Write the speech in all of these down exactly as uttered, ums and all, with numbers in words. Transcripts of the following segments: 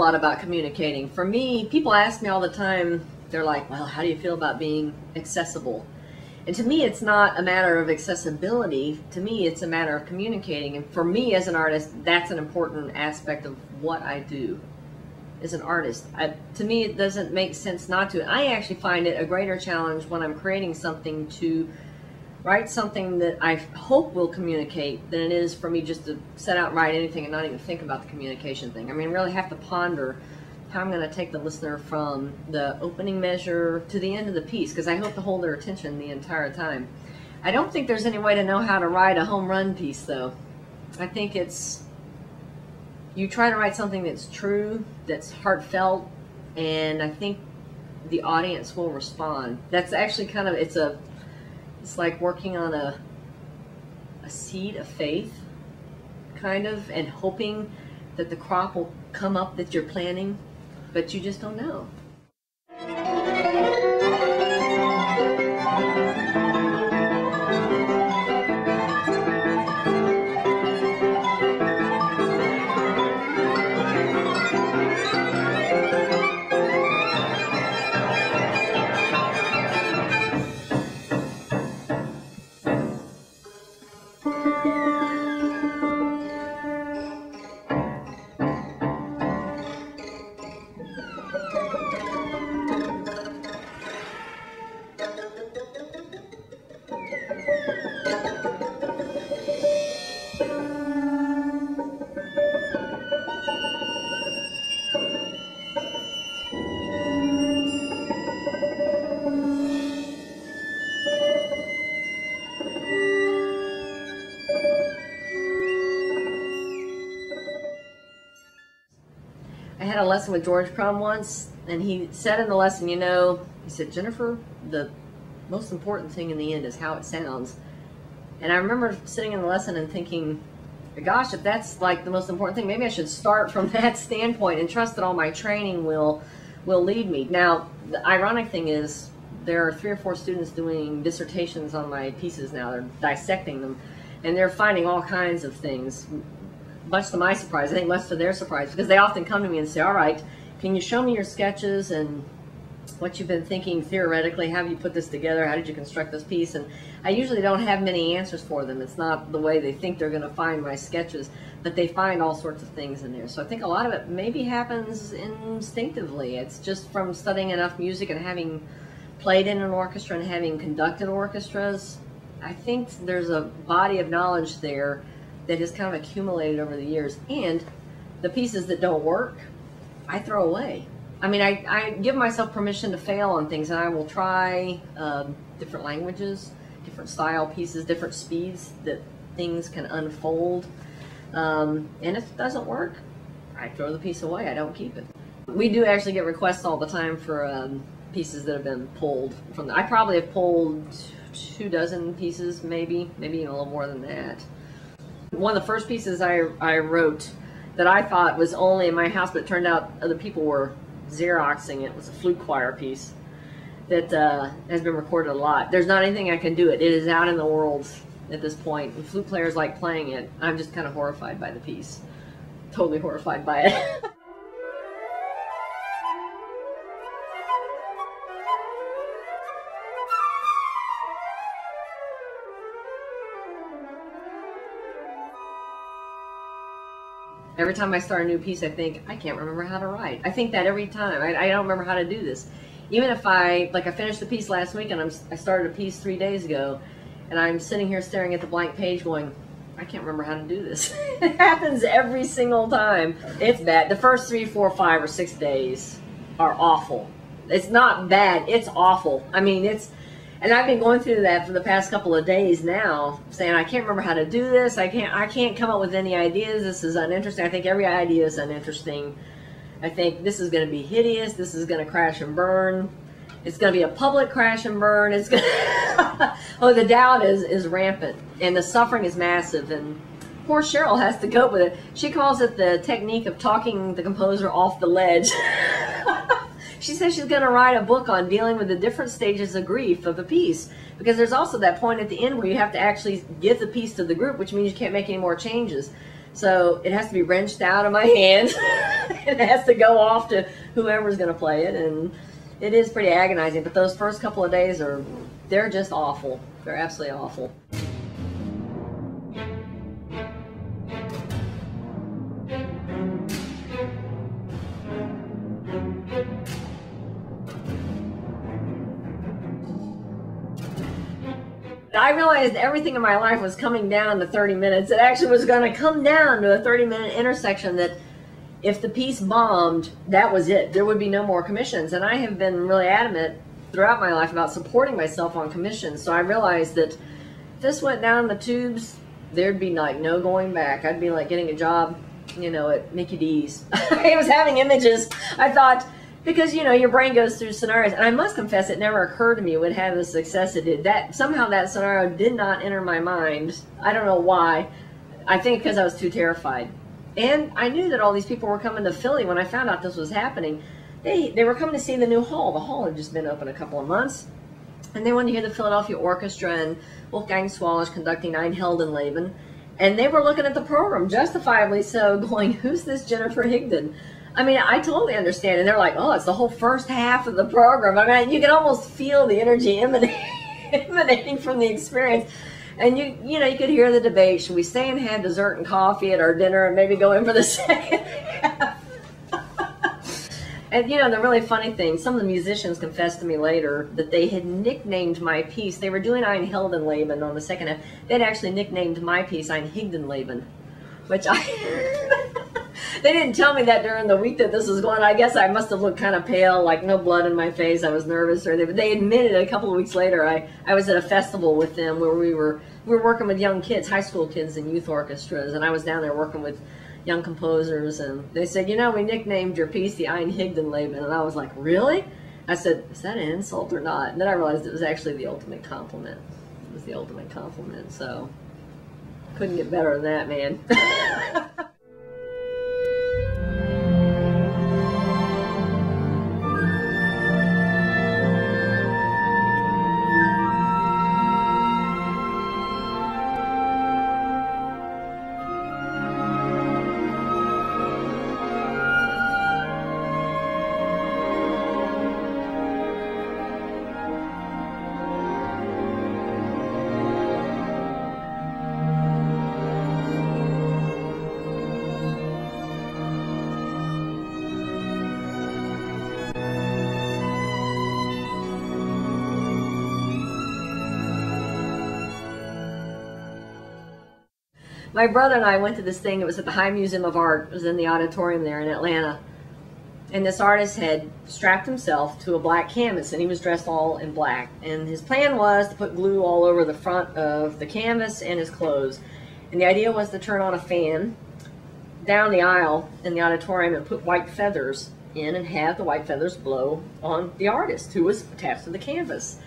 lot about communicating. For me, people ask me all the time, they're like, well, how do you feel about being accessible? And to me, it's not a matter of accessibility. To me, it's a matter of communicating. And for me as an artist, that's an important aspect of what I do as an artist. I, to me, it doesn't make sense not to. I actually find it a greater challenge when I'm creating something to write something that I hope will communicate than it is for me just to set out and write anything and not even think about the communication thing. I mean, I really have to ponder how I'm going to take the listener from the opening measure to the end of the piece, because I hope to hold their attention the entire time. I don't think there's any way to know how to write a home run piece, though. I think it's, you try to write something that's true, that's heartfelt, and I think the audience will respond. That's actually kind of, it's a, it's like working on a, a seed of faith, kind of, and hoping that the crop will come up that you're planting, but you just don't know. I had a lesson with George Crumb once, and he said in the lesson, you know, he said, Jennifer, the most important thing in the end is how it sounds. And I remember sitting in the lesson and thinking, gosh, if that's like the most important thing, maybe I should start from that standpoint and trust that all my training will, will lead me. Now, the ironic thing is there are three or four students doing dissertations on my pieces now. They're dissecting them, and they're finding all kinds of things. Much to my surprise, I think much to their surprise, because they often come to me and say, all right, can you show me your sketches and what you've been thinking theoretically? How have you put this together? How did you construct this piece? And I usually don't have many answers for them. It's not the way they think they're going to find my sketches, but they find all sorts of things in there. So I think a lot of it maybe happens instinctively. It's just from studying enough music and having played in an orchestra and having conducted orchestras. I think there's a body of knowledge there that has kind of accumulated over the years, and the pieces that don't work, I throw away. I mean, I, I give myself permission to fail on things, and I will try um, different languages, different style pieces, different speeds that things can unfold. Um, and if it doesn't work, I throw the piece away, I don't keep it. We do actually get requests all the time for um, pieces that have been pulled from the, I probably have pulled two dozen pieces, maybe, maybe even a little more than that. One of the first pieces I, I wrote that I thought was only in my house, but it turned out other people were Xeroxing it, was a flute choir piece that uh, has been recorded a lot. There's not anything I can do it. It is out in the world at this point. The flute players like playing it. I'm just kind of horrified by the piece. Totally horrified by it. Every time I start a new piece, I think, I can't remember how to write. I think that every time. I, I don't remember how to do this. Even if I, like I finished the piece last week and I'm, I started a piece three days ago, and I'm sitting here staring at the blank page going, I can't remember how to do this. It happens every single time. It's bad. The first three, four, five, or six days are awful. It's not bad. It's awful. I mean, it's, and I've been going through that for the past couple of days now, saying I can't remember how to do this. I can't. I can't come up with any ideas. This is uninteresting. I think every idea is uninteresting. I think this is going to be hideous. This is going to crash and burn. It's going to be a public crash and burn. It's going. Oh, the doubt is is rampant, and the suffering is massive. And poor Cheryl has to cope with it. She calls it the technique of talking the composer off the ledge. She says she's going to write a book on dealing with the different stages of grief of a piece, because there's also that point at the end where you have to actually give the piece to the group, which means you can't make any more changes. So it has to be wrenched out of my hands. It has to go off to whoever's going to play it, and it is pretty agonizing. But those first couple of days are, they're just awful. They're absolutely awful. I realized everything in my life was coming down to thirty minutes. It actually was going to come down to a thirty minute intersection that if the piece bombed, that was it. There would be no more commissions. And I have been really adamant throughout my life about supporting myself on commissions. So I realized that if this went down the tubes, there'd be like no going back. I'd be like getting a job, you know, at Mickey D's. I was having images. I thought, because, you know, your brain goes through scenarios. And I must confess, it never occurred to me it would have the success it did. That, somehow that scenario did not enter my mind. I don't know why. I think because I was too terrified. And I knew that all these people were coming to Philly when I found out this was happening. They, they were coming to see the new hall. The hall had just been open a couple of months. And they wanted to hear the Philadelphia Orchestra and Wolfgang Sawallisch conducting Ein Heldenleben. And they were looking at the program, justifiably so, going, who's this Jennifer Higdon? I mean, I totally understand. And they're like, oh, it's the whole first half of the program. I mean, you can almost feel the energy emanating from the experience. And, you you know, you could hear the debate. Should we stay and have dessert and coffee at our dinner and maybe go in for the second half? And, you know, the really funny thing, some of the musicians confessed to me later that they had nicknamed my piece. They were doing Ein Heldenleben on the second half. They'd actually nicknamed my piece Ein Higdenleben, which I... They didn't tell me that during the week that this was going on. I guess I must have looked kind of pale, like no blood in my face. I was nervous. Or they, but they admitted a couple of weeks later, I, I was at a festival with them where we were, we were working with young kids, high school kids and youth orchestras. And I was down there working with young composers. And they said, you know, we nicknamed your piece the Ein Heldenleben. And I was like, really? I said, is that an insult or not? And then I realized it was actually the ultimate compliment. It was the ultimate compliment. So couldn't get better than that, man. My brother and I went to this thing. It was at the High Museum of Art. It was in the auditorium there in Atlanta. And this artist had strapped himself to a black canvas, and he was dressed all in black. And his plan was to put glue all over the front of the canvas and his clothes. And the idea was to turn on a fan down the aisle in the auditorium and put white feathers in and have the white feathers blow on the artist who was attached to the canvas.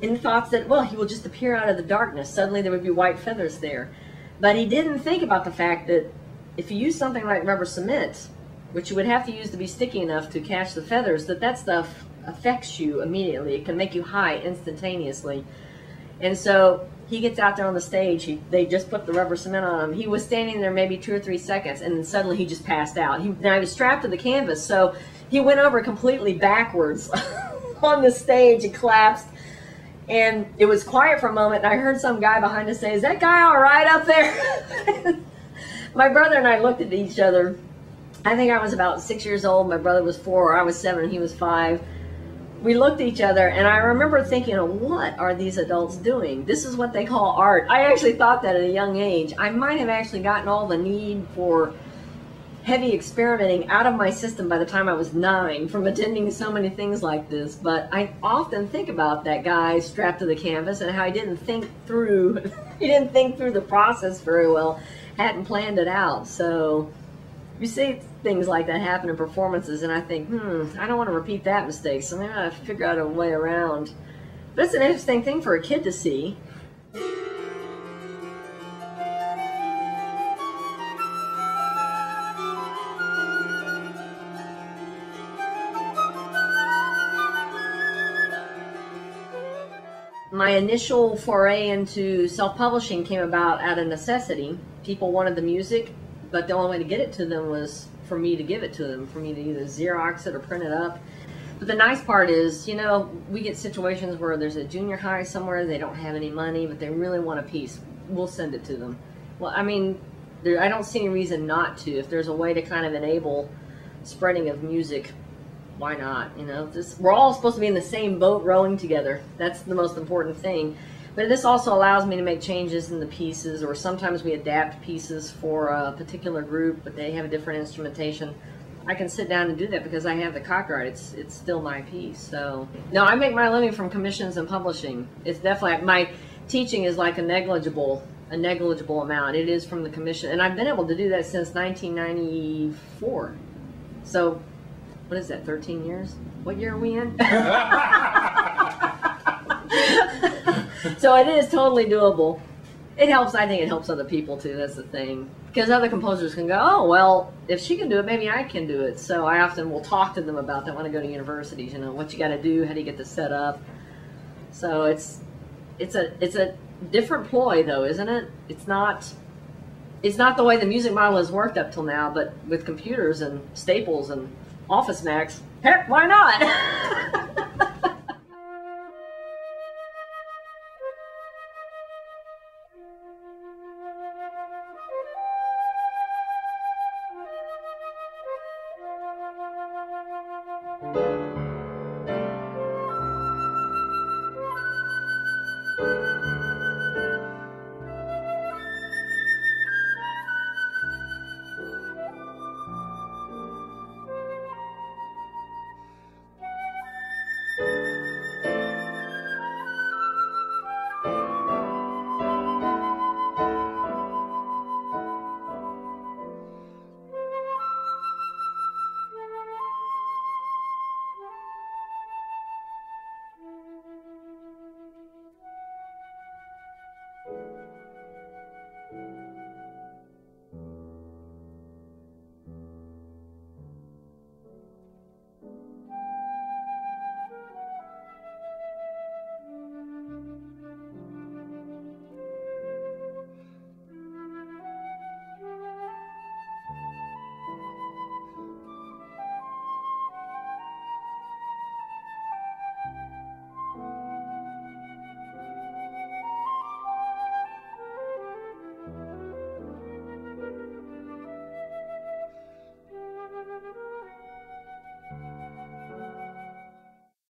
In the thoughts that, well, he will just appear out of the darkness. Suddenly there would be white feathers there. But he didn't think about the fact that if you use something like rubber cement, which you would have to use to be sticky enough to catch the feathers, that that stuff affects you immediately. It can make you high instantaneously. And so he gets out there on the stage. He, they just put the rubber cement on him. He was standing there maybe two or three seconds, and then suddenly he just passed out. He, now he was strapped to the canvas, so he went over completely backwards on the stage. He collapsed. And it was quiet for a moment, and I heard some guy behind us say, is that guy all right up there? My brother and I looked at each other. I think I was about six years old. My brother was four. Or I was seven. He was five. We looked at each other, and I remember thinking, what are these adults doing? This is what they call art. I actually thought that at a young age. I might have actually gotten all the need for heavy experimenting out of my system by the time I was nine from attending so many things like this. But I often think about that guy strapped to the canvas and how he didn't think through, he didn't think through the process very well, hadn't planned it out. So you see things like that happen in performances, and I think, hmm, I don't want to repeat that mistake, so maybe I have to figure out a way around. But it's an interesting thing for a kid to see. My initial foray into self-publishing came about out of necessity. People wanted the music, but the only way to get it to them was for me to give it to them, for me to either Xerox it or print it up. But the nice part is, you know, we get situations where there's a junior high somewhere, they don't have any money, but they really want a piece. We'll send it to them. Well, I mean, there, I don't see any reason not to. If there's a way to kind of enable spreading of music, why not? You know, this, we're all supposed to be in the same boat rowing together. That's the most important thing. But this also allows me to make changes in the pieces, or sometimes we adapt pieces for a particular group, but they have a different instrumentation. I can sit down and do that because I have the copyright. It's it's still my piece. So no, I make my living from commissions and publishing. It's definitely, my teaching is like a negligible a negligible amount. It is from the commission, and I've been able to do that since nineteen ninety-four. So what is that? thirteen years? What year are we in? So it is totally doable. It helps. I think it helps other people too. That's the thing. Because other composers can go, oh, well, if she can do it, maybe I can do it. So I often will talk to them about that when I go to universities, you know, what you got to do, how do you get this set up. So it's it's a it's a different ploy, though, isn't it? It's not it's not the way the music model has worked up till now, but with computers and Staples and Office Max, heck, why not? Thank you.